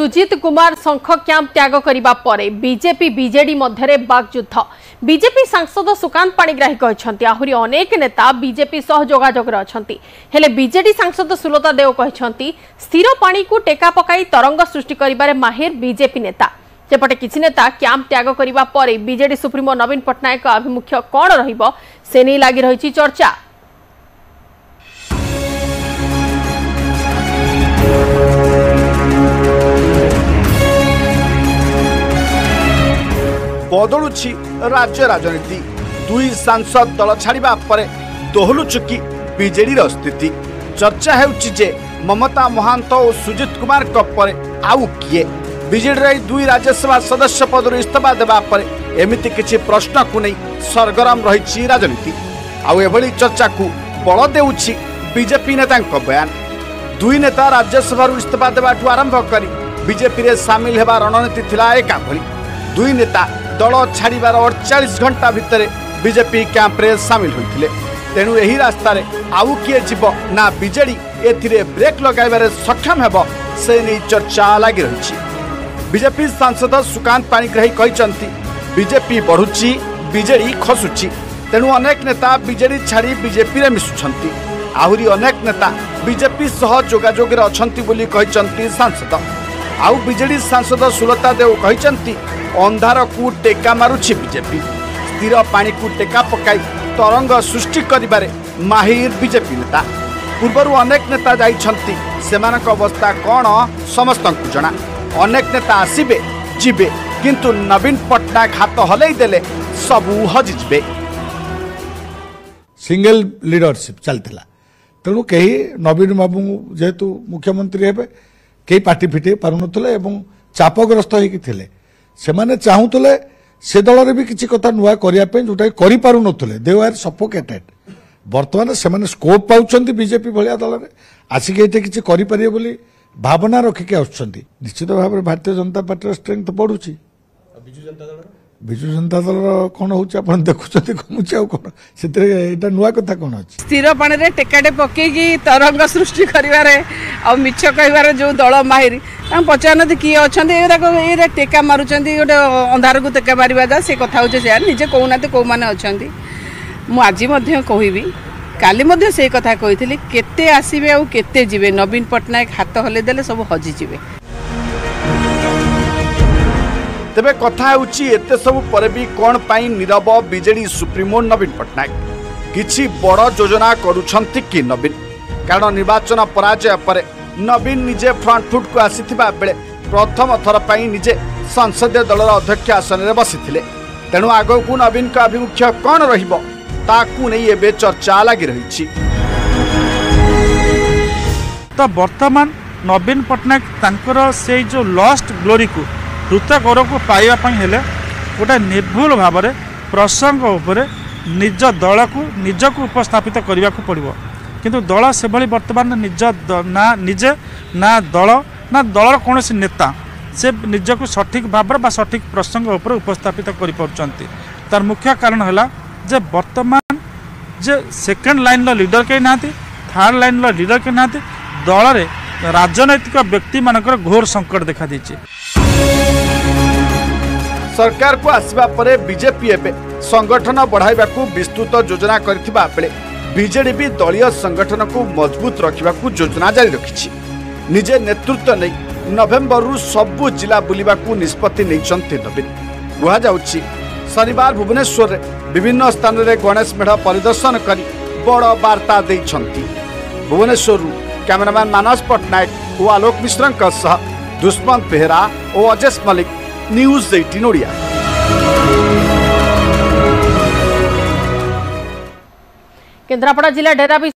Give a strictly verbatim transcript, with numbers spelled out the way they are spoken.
सुजीत कुमार शंख कैंप त्याग करिबा परे बीजेपी बीजेडी मध्यरे बागयुद्ध। बीजेपी सांसद सुकांत पाणिग्रही कहते आहुरी अनेक नेता बीजेपी सह जोगाजोग अछंती, हेले बीजेडी सांसद सुलता देव कहते स्थिर पानी को टेका पकाई तरंग सृष्टि करिबारे माहिर बीजेपी नेता। सेपटे किसी नेता कैंप त्याग करिबा परे बीजेडी सुप्रीमो नवीन पटनायक आभिमुख्य कौन रहिबो से नै लागि रहिछि चर्चा। बदलुची राज्य राजनीति, दुई सांसद दल छाड़ा पर दोहलु चुकी बीजेडी स्थिति। चर्चा जे ममता महांत और सुजीत कुमार पर आउ किए बीजेडी दुई राज्यसभा सदस्य पदर इस्तीफा देवा पर एमती किसी प्रश्न को नहीं सरगरम रही राजनीति। आभली चर्चा को बल देउछि बीजेपी नेता बयान। दुई नेता राज्यसभा इस्तीफा देवा आरंभ कर बीजेपी में सामिल होगा रणनीति थिला एकाभली। दुई नेता दल छाड़बार अड़चाश घंटा भितर बीजेपी कैंप्रे सामिल होते, तेणु यही रास्तार आउ किए जीव ना बीजेडी ए ब्रेक लगाइबार सक्षम हेब से नहीं चर्चा लगी रही। बीजेपी सांसद सुकांत पाणिग्रही कहते बीजेपी बढ़ुची बीजेडी खसुची, तेणु अनेक नेता बीजेडी छाड़ी बीजेपी में मिशुंट। आहरी अनेक नेता बीजेपी सह जोगाजोग बोली कहते सांसद। आउ बीजेडी सांसद सुलता देव कहते अंधार को टेका मारुछि बीजेपी, स्थिर पानी को टेका पकाई तरंग सृष्टि करिबारे माहिर बीजेपी नेता। पूर्वर अनेक नेता जाइछंती, सेमानक अवस्था कौन समस्तंकु जना। अनेक नेता आसिबे जीवे किंतु नवीन पटनायक हाथ हलई देले सबू हजिबे। सिंगल लीडरशिप चलथिला, तेणु कहीं नवीन बाबू जेहेतु मुख्यमंत्री हेबे कहीं पार्टी फिटे पारुनथले एवं चापग्रस्त होइकि थिले। सेमाने चाहूले से दल में भी किसी कथा नुआ करने जोटा कर दे आर सफोकेटेड। बर्तमान से स्कोप पाँच बीजेपी भाया दल में आसिक ये किसी करें बोली भावना रखिक निश्चित भाव में भारतीय जनता पार्टी स्ट्रेंथ बढ़ुची। विजु जनता दल कौन हो देखुं कमुच नुआ कथा कौन अच्छे स्थिर पानी रे टेकाटे पकईकि तरंग सृष्टि कर मिछ कह जो दल माहिर पचार किए अच्छा ये टेका मार्च गोटे अंधार को टेका मार जा सी कथा हो निजे कहूना कौ मैंने अच्छा मुझे कहबी काली से कथा कही के आसबे आते जी नवीन पटनायक हाथ हलईदे सब हजिजे। तेबे कथा एते सबु परे भी कौन पाई नीरव बीजेडी सुप्रीमो नवीन पटनायक? किछि बड़ योजना करूछंती कि नवीन? कारण निर्वाचन पराजय पर नवीन निजे फ्रंट फुट को आसीथिबा बेले प्रथम थर पाई निजे संसदीय दलर अध्यक्ष आसन में बसिथिले, तेणु आगकू नवीन का आभिमुख्य कौन रहिबो ताकू नै एबे चर्चा लागि रहिछि। तो वर्तमान नवीन पटनायक तांकर से जो लॉस्ट ग्लोरी को द्रुत गौरव को पाइबापी हेले गोटे निर्भुल भाव में प्रसंग उपरे निज दल को निजक उपस्थापित करने को पड़ो, किंतु दल से बर्तमान निज ना निजे ना दल ना दल कौन नेता से निजक सठिक भाव बा सठिक प्रसंग उपरे उपस्थापित कर तार मुख्य कारण है जे बर्तमान जे सेकेंड लाइन लीडर के ना थर्ड लाइन लीडर के ना दल में राजनैतिक व्यक्ति मानकर घोर संकट देखा देछि। सरकार को आसवा परे बीजेपी एबे संगठन बढ़ाइबा को विस्तृत योजना करथिबा बेले बीजेडी भी दलीय संगठन को मजबूत रखिबा को योजना जारी रखिछि। निजे नेतृत्व नै नवेम्बर रु सबु जिला बुलिबा को निष्पत्ति नैछन्ते नवीन। गुहा जाउछि शनिवार भुवनेश्वर रे विभिन्न स्थान रे गणेश मेढ परिदर्शन करी बड़ वार्ता दैछन्ती। भुवनेश्वर रु कैमरामैन मानस पटनायक और आलोक मिश्र सह दुष्मंत बेहरा और अजेश न्यूज़ एटीन ओडिया। केंद्रापड़ा जिला डेरा भी